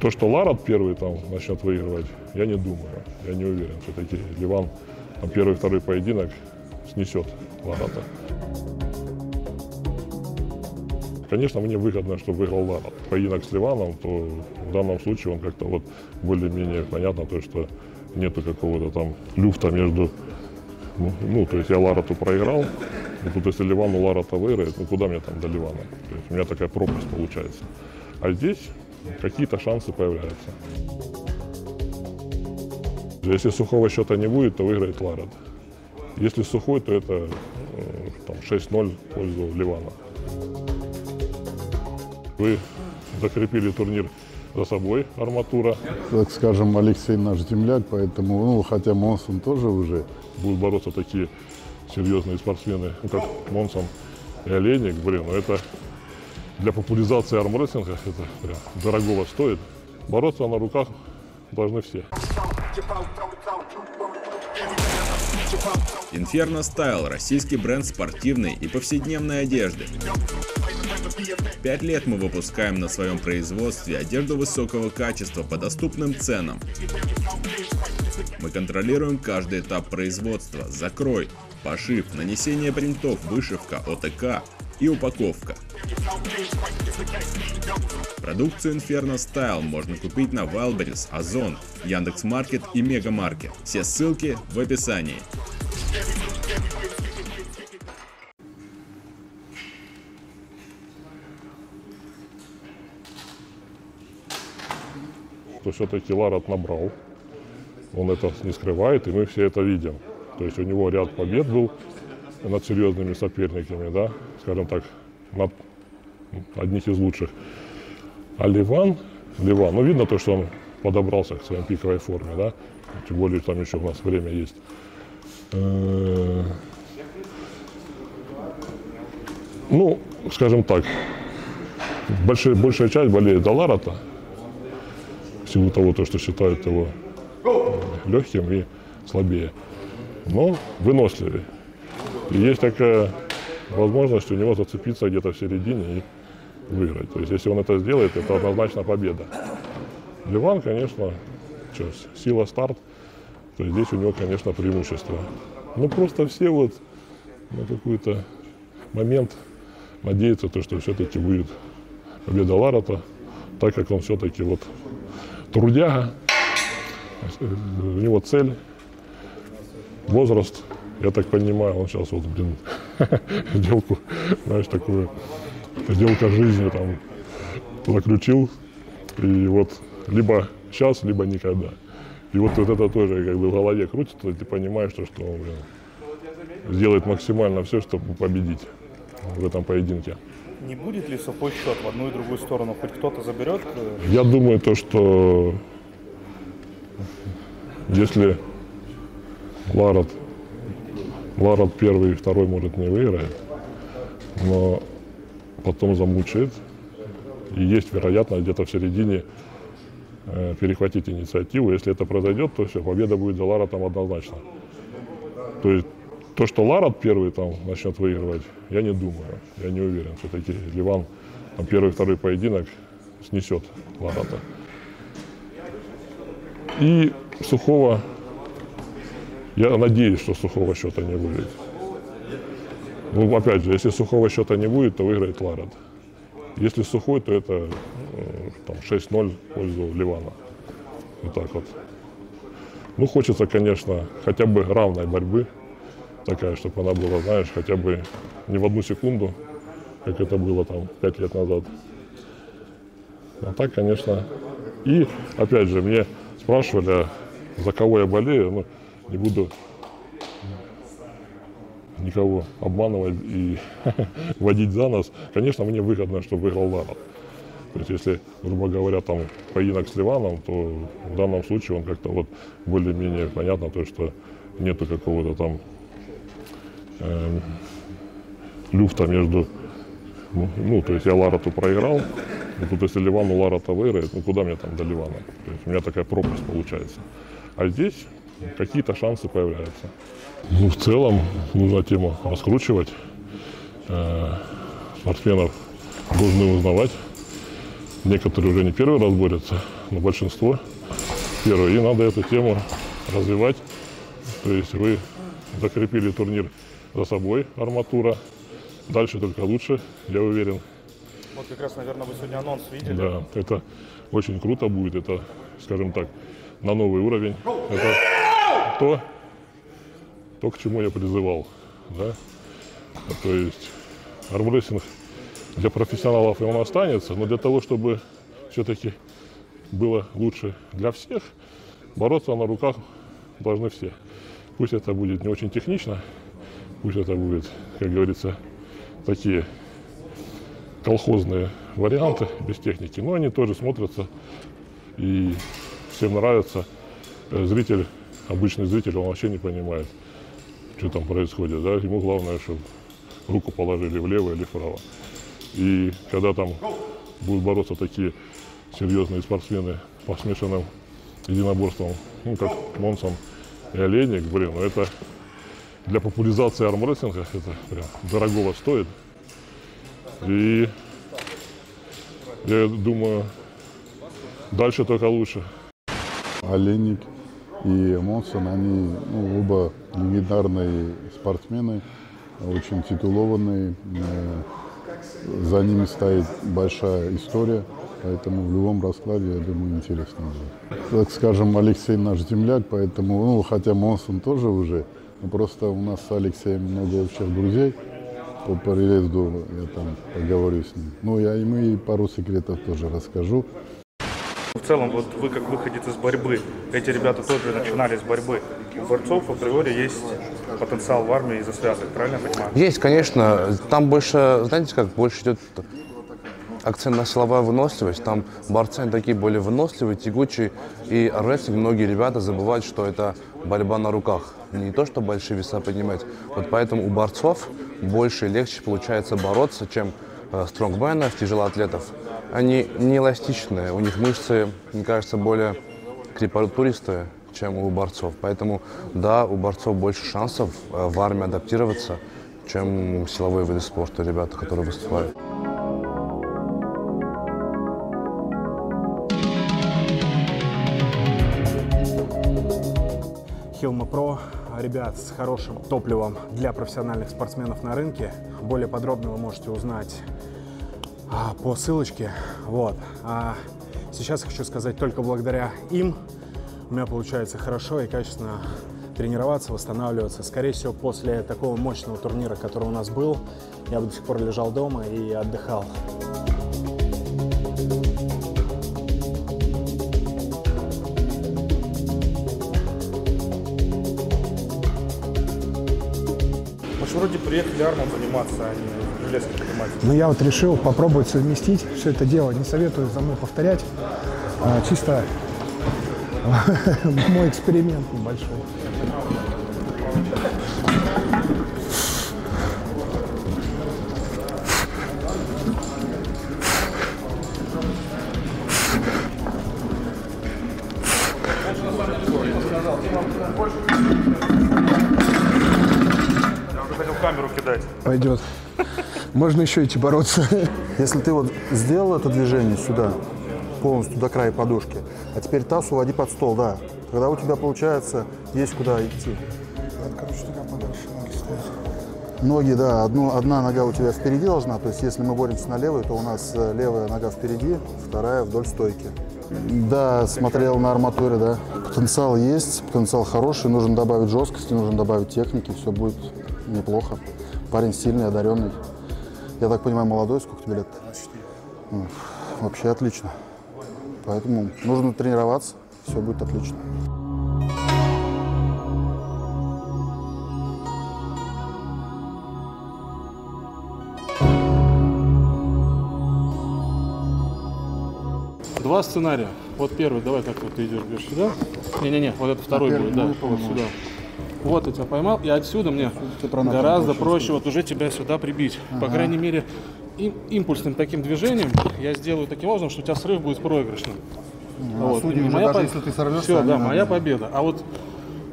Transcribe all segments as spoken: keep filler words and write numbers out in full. То, что Ларатт первый там начнет выигрывать, я не думаю. Я не уверен. Все-таки Ливан первый-второй поединок снесет Ларатта. Конечно, мне выгодно, чтобы выиграл Ларатт. Поединок с Ливаном, то в данном случае он как-то вот более-менее понятно, то, что нету какого-то там люфта между... Ну, то есть я Ларатту проиграл, и тут если Ливан у Ларатта выиграет, ну куда мне там до Ливана? То есть у меня такая пропасть получается. А здесь какие-то шансы появляются. Если сухого счета не будет, то выиграет Ларатт. Если сухой, то это шесть ноль в пользу Ливана. Вы закрепили турнир за собой, арматура. Так скажем, Алексей наш земляк, поэтому, ну, хотя Монсон тоже уже. Будут бороться такие серьезные спортсмены, как Монсон и Олейник. Блин, ну это для популяризации армрестлинга это прям дорогого стоит. Бороться на руках должны все. Inferno Style – российский бренд спортивной и повседневной одежды. Пять лет мы выпускаем на своем производстве одежду высокого качества по доступным ценам. Мы контролируем каждый этап производства – закрой, пошив, нанесение принтов, вышивка, ОТК и упаковка. Продукцию Inferno Style можно купить на Wildberries, Ozon, Яндекс.Маркет и Мегамаркет. Все ссылки в описании. То все-таки Ларатт набрал, он это не скрывает, и мы все это видим. То есть у него ряд побед был над серьезными соперниками, да, скажем так, над одних из лучших. А Ливан, Ливан, ну видно то, что он подобрался к своей пиковой форме, да, тем более там еще у нас время есть. Ну, скажем так, большая, большая часть болеет за Ларатта, в силу того, то, что считают его легким и слабее, но выносливее. И есть такая возможность у него зацепиться где-то в середине и выиграть. То есть, если он это сделает, это однозначно победа. Ливан, конечно, что, сила старт, то здесь у него, конечно, преимущество. Ну, просто все вот на какой-то момент надеются, то, что все-таки будет победа Ларатта, так как он все-таки вот трудяга, у него цель, возраст. Я так понимаю, он сейчас вот, блин, сделку, знаешь, такую, сделка жизни там заключил, и вот либо сейчас, либо никогда. И вот, вот это тоже как бы в голове крутится, и ты понимаешь, что, что он, блин, сделает максимально все, чтобы победить в этом поединке. Не будет ли сухой счет в одну и другую сторону? Хоть кто-то заберет? Я думаю, то, что если Ларатт Ларатт первый и второй, может, не выиграет, но потом замучает. И есть вероятность где-то в середине э, перехватить инициативу. Если это произойдет, то все, победа будет за Лараттом однозначно. То есть то, что Ларатт первый там начнет выигрывать, я не думаю, я не уверен. Все-таки Ливан первый-второй поединок снесет Ларатта. И сухого... Я надеюсь, что сухого счета не будет. Ну, опять же, если сухого счета не будет, то выиграет Ларатт. Если сухой, то это шесть ноль в пользу Ливана. Вот так вот. Ну, хочется, конечно, хотя бы равной борьбы. Такая, чтобы она была, знаешь, хотя бы не в одну секунду, как это было там пять лет назад. А так, конечно. И, опять же, мне спрашивали, за кого я болею. Ну, не буду никого обманывать и водить за нос. Конечно, мне выгодно, чтобы выиграл Ларатт. То есть, если, грубо говоря, там поединок с Ливаном, то в данном случае он как-то вот более-менее понятно, то, что нету какого-то там э, люфта между... Ну, то есть я Ларатту проиграл, и тут если Ливан у Ларатта выиграет, ну куда мне там до Ливана? То есть у меня такая пропасть получается. А здесь... Какие-то шансы появляются. Ну, в целом, нужно тему раскручивать. Э-э, спортсменов должны узнавать. Некоторые уже не первый раз борются, но большинство первое. И надо эту тему развивать. То есть вы закрепили турнир за собой, арматура. Дальше только лучше, я уверен. Вот как раз, наверное, вы сегодня анонс видели. Да, это очень круто будет. Это, скажем так, на новый уровень. Это то, то к чему я призывал. Да? То есть армрестлинг для профессионалов и он останется, но для того, чтобы все-таки было лучше для всех, бороться на руках должны все. Пусть это будет не очень технично, пусть это будет, как говорится, такие колхозные варианты без техники, но они тоже смотрятся и всем нравится. Зритель, обычный зритель, он вообще не понимает, что там происходит, да? Ему главное, чтобы руку положили влево или вправо. И когда там будут бороться такие серьезные спортсмены по смешанным единоборствам, ну, как Монсон и Олейник, блин, ну это для популяризации армрестлинга это прям дорогого стоит. И я думаю, дальше только лучше. Олейник и Монсон, они ну, оба легендарные спортсмены, очень титулованные. За ними стоит большая история, поэтому в любом раскладе, я думаю, интересно будет. Так скажем, Алексей наш земляк, поэтому, ну, хотя Монсон тоже уже, но просто у нас с Алексеем много общих друзей. По приезду я там поговорю с ним. Ну, я ему и пару секретов тоже расскажу. В целом, вот вы как выходец из борьбы, эти ребята тоже начинали с борьбы. У борцов априори есть потенциал в армии из-за связок, правильно я понимаю? Есть, конечно. Там больше, знаете как, больше идет акцент на силовую выносливость. Там борцы такие более выносливые, тягучие. И армрестлинг многие ребята забывают, что это борьба на руках. Не то, что большие веса поднимать. Вот поэтому у борцов больше и легче получается бороться, чем стронгменов, тяжелоатлетов. Они не эластичные, у них мышцы, мне кажется, более крепатуристые, чем у борцов. Поэтому, да, у борцов больше шансов в армии адаптироваться, чем силовые виды спорта, ребята, которые выступают. HILMA Pro, ребят, с хорошим топливом для профессиональных спортсменов на рынке. Более подробно вы можете узнать по ссылочке. Вот. А сейчас хочу сказать, только благодаря им у меня получается хорошо и качественно тренироваться, восстанавливаться. Скорее всего, после такого мощного турнира, который у нас был, я бы до сих пор лежал дома и отдыхал. Вроде приехали армом заниматься, а не железкой поднимать. Ну, я вот решил попробовать совместить все это дело. Не советую за мной повторять. А, чисто мой эксперимент небольшой. Пойдет. Можно еще идти бороться. Если ты вот сделал это движение сюда, полностью до края подушки, а теперь таз уводи под стол, да. Тогда у тебя получается есть куда идти. Короче, подальше ноги стоят. Ноги, да, одну, одна нога у тебя впереди должна, то есть если мы боремся на левую, то у нас левая нога впереди, вторая вдоль стойки. Да, смотрел на арматуре, да. Потенциал есть, потенциал хороший, нужно добавить жесткости, нужно добавить техники, все будет неплохо. Парень сильный, одаренный. Я так понимаю, молодой, сколько тебе лет? Ну, вообще отлично. Поэтому нужно тренироваться, все будет отлично. Два сценария. Вот первый, давай так вот ты идешь, бежишь сюда. Не-не-не, вот это второй будет, да, вот сюда. Вот я тебя поймал, и отсюда мне гораздо проще вот уже тебя сюда прибить. Ага. По крайней мере, им, импульсным таким движением я сделаю таким образом, что у тебя срыв будет проигрышным. Ну, вот. Судя уже, даже по... если ты сорвешься, все, да, моя победа. А вот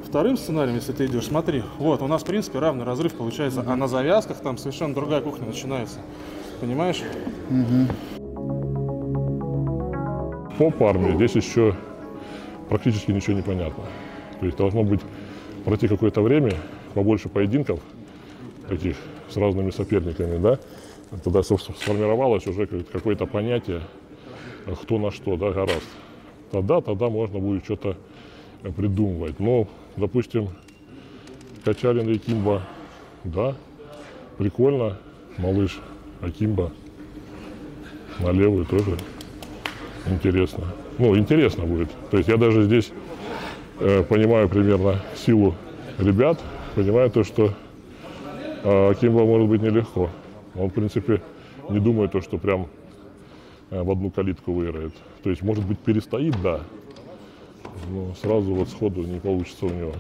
вторым сценарием, если ты идешь, смотри, вот у нас в принципе равный разрыв получается, угу. А на завязках там совершенно другая кухня начинается. Понимаешь? Угу. по парме здесь еще практически ничего не понятно. То есть должно быть пройти какое-то время, побольше поединков таких с разными соперниками, да? Тогда сформировалось уже какое-то понятие, кто на что, да, гораст. Тогда, тогда можно будет что-то придумывать. Но, допустим, качалин Акимба, да, прикольно, малыш Акимба на левую тоже интересно. Ну, интересно будет. То есть я даже здесь э, понимаю примерно силу ребят, понимаю то, что э, Акимба может быть нелегко. Он, в принципе, не думает то, что прям э, в одну калитку выиграет. То есть, может быть, перестоит, да, но сразу вот сходу не получится у него.